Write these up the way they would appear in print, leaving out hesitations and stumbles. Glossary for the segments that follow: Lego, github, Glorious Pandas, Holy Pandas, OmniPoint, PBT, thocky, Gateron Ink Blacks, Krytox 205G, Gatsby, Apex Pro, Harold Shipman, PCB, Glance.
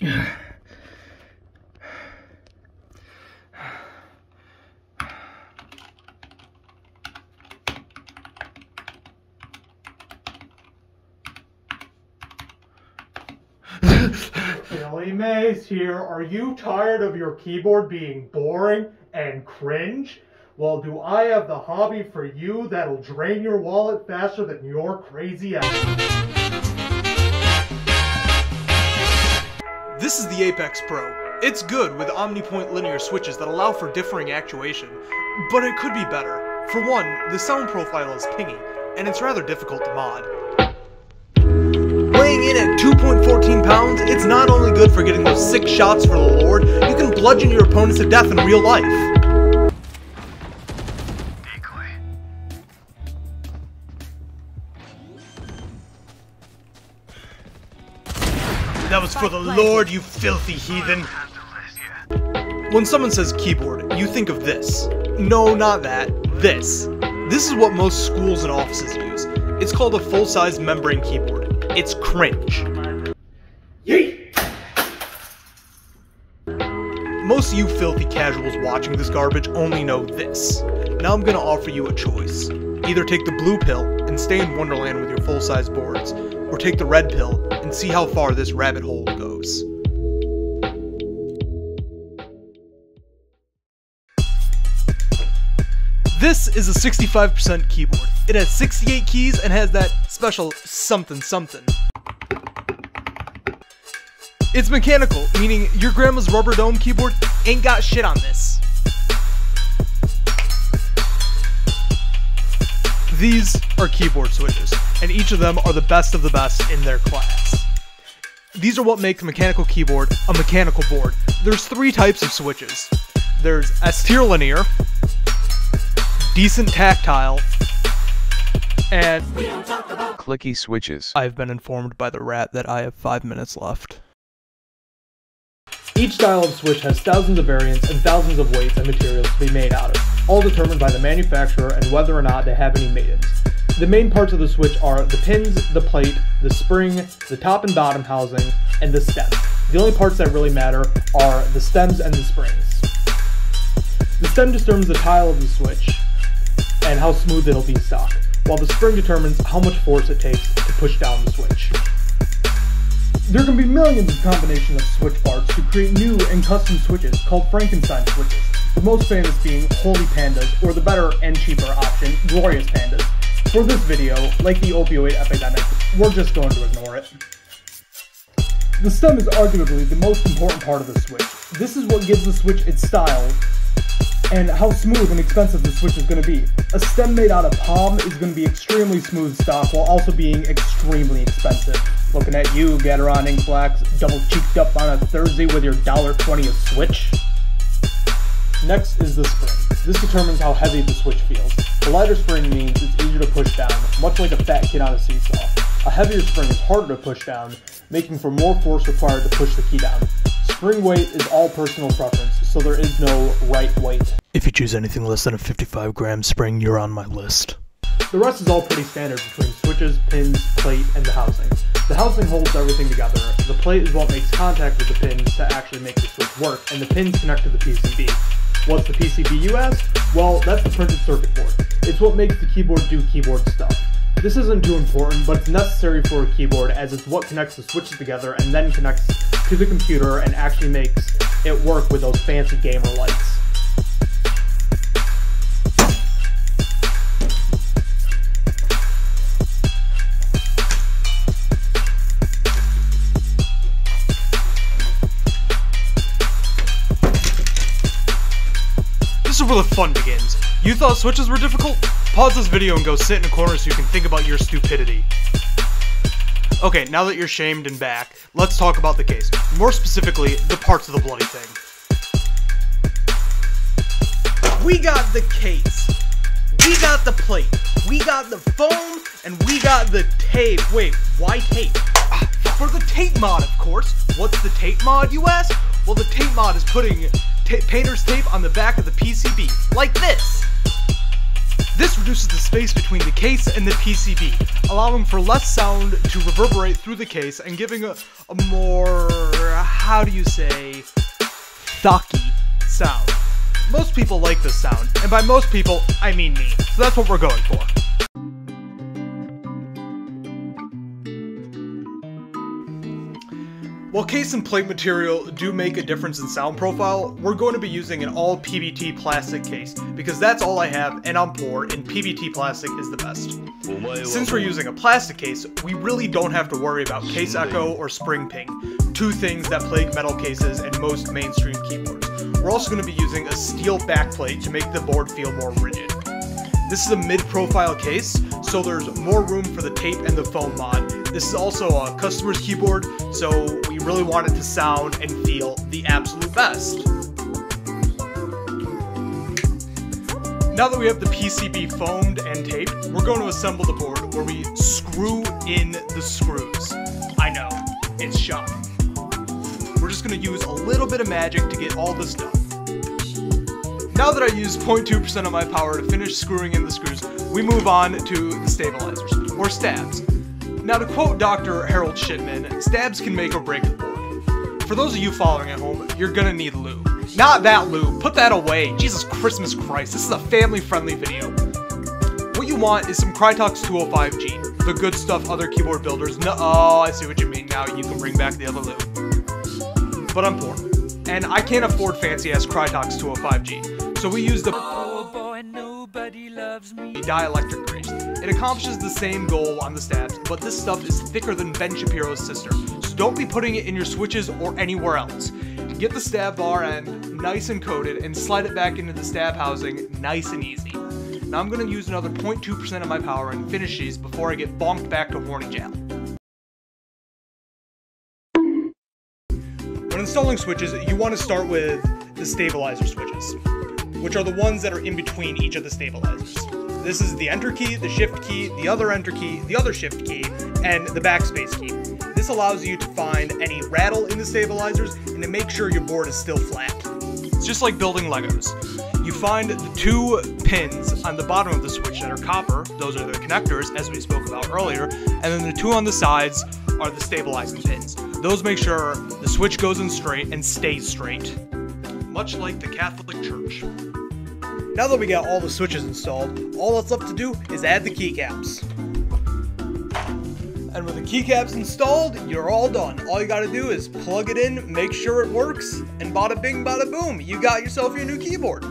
Silly Maze here. Are you tired of your keyboard being boring and cringe? Well, do I have the hobby for you that'll drain your wallet faster than your crazy ass. This is the Apex Pro. It's good with OmniPoint linear switches that allow for differing actuation, but it could be better. For one, the sound profile is pingy, and it's rather difficult to mod. Weighing in at 2.14 pounds, it's not only good for getting those sick shots for the Lord, you can bludgeon your opponents to death in real life. That was for the Lord, you filthy heathen. When someone says keyboard, you think of this. No, not that. This. This is what most schools and offices use. It's called a full-size membrane keyboard. It's cringe. Yeet! Most of you filthy casuals watching this garbage only know this. Now I'm gonna offer you a choice. Either take the blue pill and stay in Wonderland with your full-size boards, or take the red pill and see how far this rabbit hole goes. This is a 65% keyboard. It has 68 keys and has that special something something. It's mechanical, meaning your grandma's rubber dome keyboard ain't got shit on this. These are keyboard switches, and each of them are the best in their class. These are what make a mechanical keyboard a mechanical board. There's three types of switches. There's S-tier linear, decent tactile, and we don't talk about clicky switches. I've been informed by the rat that I have 5 minutes left. Each style of switch has thousands of variants and thousands of weights and materials to be made out of, all determined by the manufacturer and whether or not they have any maidens. The main parts of the switch are the pins, the plate, the spring, the top and bottom housing, and the stem. The only parts that really matter are the stems and the springs. The stem determines the tile of the switch and how smooth it'll be stock, while the spring determines how much force it takes to push down the switch. There can be millions of combinations of switch parts to create new and custom switches called Frankenstein switches, the most famous being Holy Pandas, or the better and cheaper option, Glorious Pandas. For this video, like the opioid epidemic, we're just going to ignore it. The stem is arguably the most important part of the switch. This is what gives the switch its style and how smooth and expensive the switch is going to be. A stem made out of palm is going to be extremely smooth stock while also being extremely expensive. Looking at you, Gateron Ink Blacks, double-cheeked up on a Thursday with your $1.20 a switch. Next is the spring. This determines how heavy the switch feels. A lighter spring means it's easier to push down, much like a fat kid on a seesaw. A heavier spring is harder to push down, making for more force required to push the key down. Spring weight is all personal preference, so there is no right weight. If you choose anything less than a 55-gram spring, you're on my list. The rest is all pretty standard between switches, pins, plate, and the housing. The housing holds everything together, the plate is what makes contact with the pins to actually make the switch work, and the pins connect to the PCB. What's the PCB, you ask? Well, that's the printed circuit board. It's what makes the keyboard do keyboard stuff. This isn't too important, but it's necessary for a keyboard as it's what connects the switches together and then connects to the computer and actually makes it work with those fancy gamer lights. This is where the fun begins. You thought switches were difficult? Pause this video and go sit in a corner so you can think about your stupidity. Okay, now that you're shamed and back, let's talk about the case. More specifically, the parts of the bloody thing. We got the case. We got the plate. We got the foam, and we got the tape. Wait, why tape? For the tape mod, of course. What's the tape mod, you ask? Well, the tape mod is putting painter's tape on the back of the PCB, like this. This reduces the space between the case and the PCB, allowing for less sound to reverberate through the case and giving a more how do you say, thocky sound. Most people like this sound, and by most people, I mean me. So that's what we're going for. While case and plate material do make a difference in sound profile, we're going to be using an all PBT plastic case because that's all I have and I'm poor and PBT plastic is the best. Since we're using a plastic case, we really don't have to worry about case echo or spring ping, two things that plague metal cases and most mainstream keyboards. We're also going to be using a steel backplate to make the board feel more rigid. This is a mid-profile case, so there's more room for the tape and the foam mod. This is also a customer's keyboard, so we really want it to sound and feel the absolute best. Now that we have the PCB foamed and taped, we're going to assemble the board where we screw in the screws. I know, it's shocking. We're just going to use a little bit of magic to get all this done. Now that I used 0.2% of my power to finish screwing in the screws, we move on to the stabilizers, or stabs. Now to quote Dr. Harold Shipman, stabs can make or break the board. For those of you following at home, you're gonna need lube. Not that lube, put that away, Jesus Christmas Christ, this is a family-friendly video. What you want is some Krytox 205G, the good stuff other keyboard builders know. Oh, I see what you mean now, you can bring back the other lube. But I'm poor, and I can't afford fancy-ass Krytox 205G. So we use the dielectric grease. It accomplishes the same goal on the stabs, but this stuff is thicker than Ben Shapiro's sister, so don't be putting it in your switches or anywhere else. Get the stab bar end nice and coated and slide it back into the stab housing nice and easy. Now I'm going to use another 0.2% of my power and finish these before I get bonked back to horny jail. When installing switches, you want to start with the stabilizer switches, which are the ones that are in between each of the stabilizers. This is the enter key, the shift key, the other enter key, the other shift key, and the backspace key. This allows you to find any rattle in the stabilizers and to make sure your board is still flat. It's just like building Legos. You find the two pins on the bottom of the switch that are copper, those are the connectors as we spoke about earlier, and then the two on the sides are the stabilizing pins. Those make sure the switch goes in straight and stays straight, much like the Catholic Church. Now that we got all the switches installed, all that's left to do is add the keycaps. And with the keycaps installed, you're all done. All you gotta do is plug it in, make sure it works, and bada bing, bada boom, you got yourself your new keyboard.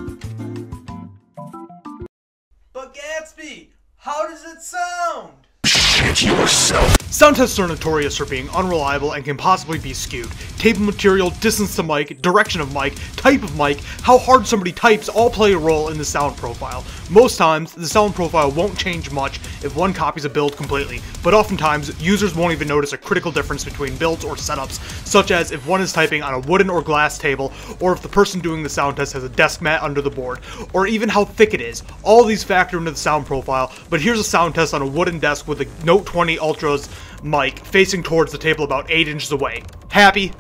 But Gatsby, how does it sound? Shit yourself. Sound tests are notorious for being unreliable and can possibly be skewed. Tape material, distance to mic, direction of mic, type of mic, how hard somebody types all play a role in the sound profile. Most times, the sound profile won't change much if one copies a build completely, but oftentimes, users won't even notice a critical difference between builds or setups, such as if one is typing on a wooden or glass table, or if the person doing the sound test has a desk mat under the board, or even how thick it is. All these factor into the sound profile, but here's a sound test on a wooden desk with a Note 20 Ultra's mic facing towards the table about 8 inches away. Happy?